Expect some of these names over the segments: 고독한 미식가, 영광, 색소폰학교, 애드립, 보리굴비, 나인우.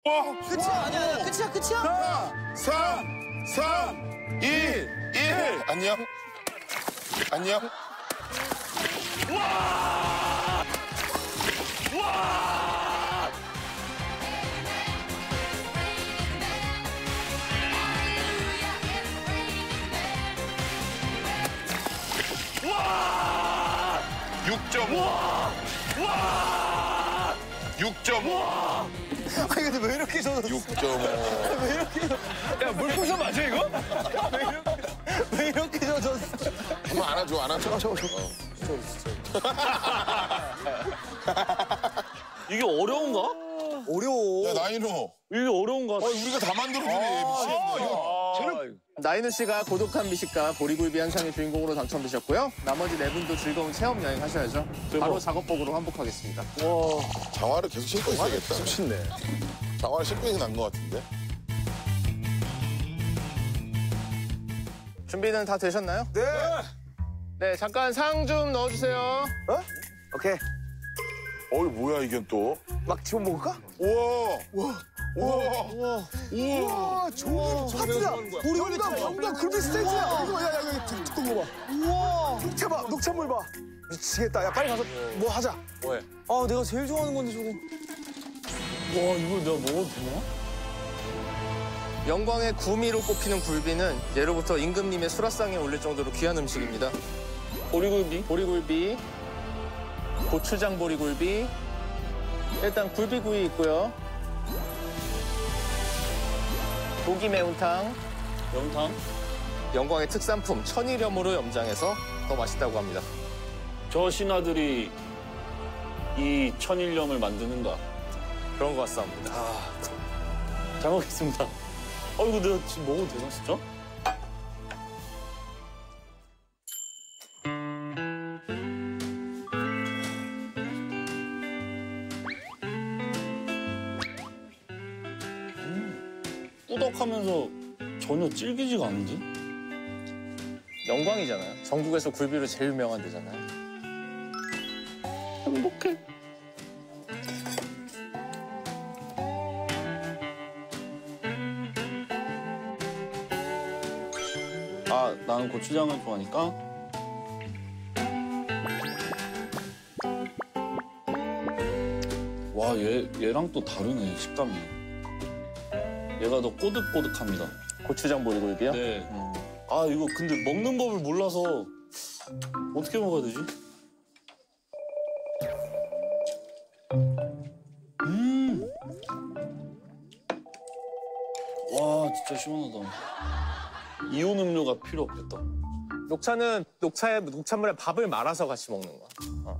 끝이야. 와, 아니야. 끝이야. 3, 2, 1. 안녕. 와! 와! 6.5. 와! 6.5. 아니 근데 왜 이렇게 젖었어? 6.5. 왜 이렇게 젖었어? 야, 물풍선 맞아 이거? 왜 이렇게 젖었어? 한번 안아줘. 이게 어려운가? 어려워. 야, 나인우. 이게 어려운가? 우리가 다 만들어주네. 나인우 씨가 고독한 미식가 보리굴비 한 상의 주인공으로 당첨되셨고요. 나머지 네 분도 즐거운 체험 여행 하셔야죠. 바로 작업복으로 환복하겠습니다. 와, 장화를 계속 신고 있어야겠다. 쉽네. 장화를 신고 있는 게 나은 것 같은데. 준비는 다 되셨나요? 네. 네, 잠깐 상 좀 넣어주세요. 어? 오케이. 어이 뭐야 이게 또? 막 집어 먹을까? 우와. 종이 파트야. 우리가 굴비 스테이크야. 이거 야 여기 뚜껑 거 봐. 우와. 녹차 봐. 녹차물 봐. 미치겠다. 야 빨리 가서 뭐 하자. 뭐해? 아 내가 제일 좋아하는 건데 저거. 와 이걸 내가 먹어도 되나? 영광의 구미로 꼽히는 굴비는 예로부터 임금님의 수라상에 올릴 정도로 귀한 음식입니다. 보리굴비, 고추장 보리굴비, 일단 굴비구이 있고요. 고기 매운탕, 영광의 특산품 천일염으로 염장해서 더 맛있다고 합니다. 저 신하들이 이 천일염을 만드는가? 그런 것 같습니다. 아, 잘 먹겠습니다. 이거 내가 지금 먹어도 되나, 진짜? 꾸덕하면서 전혀 질기지가 않은데? 영광이잖아요. 전국에서 굴비로 제일 유명한 데잖아요. 행복해. 아, 나는 고추장을 좋아하니까. 와, 얘랑 또 다르네, 식감이. 얘가 더 꼬득꼬득합니다. 고추장 보리굴비요? 네. 아, 이거 근데 먹는 법을 몰라서 어떻게 먹어야 되지? 와, 진짜 시원하다. 이온 음료가 필요 없겠다. 녹차는 녹차물에 밥을 말아서 같이 먹는 거야.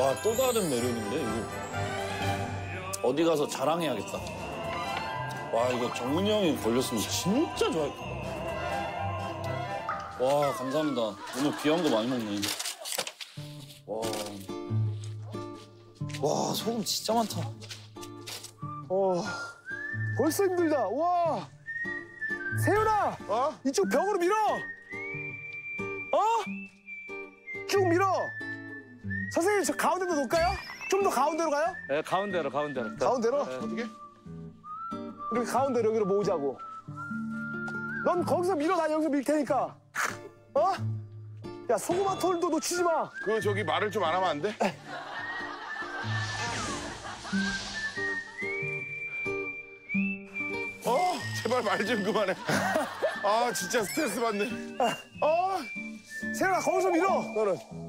와, 또 다른 매력인데, 이거. 어디 가서 자랑해야겠다. 와, 이거 정훈이 형이 걸렸으면 진짜 좋아했겠다. 와, 감사합니다. 오늘 귀한 거 많이 먹네. 와, 소금 진짜 많다. 벌써 힘들다. 와, 세윤아! 이쪽 벽으로 밀어! 쭉 밀어! 선생님, 저 가운데로 놓을까요? 좀 더 가운데로 가요? 네, 가운데로. 가운데로? 네. 어떻게? 이렇게 가운데로 여기로 모으자고. 넌 거기서 밀어, 나 여기서 밀 테니까. 야, 소고마 톨도 놓치지 마. 저기 말을 좀 안 하면 안 돼? 제발 말 좀 그만해. 진짜 스트레스 받네. 세훈아, 거기서 밀어, 너는.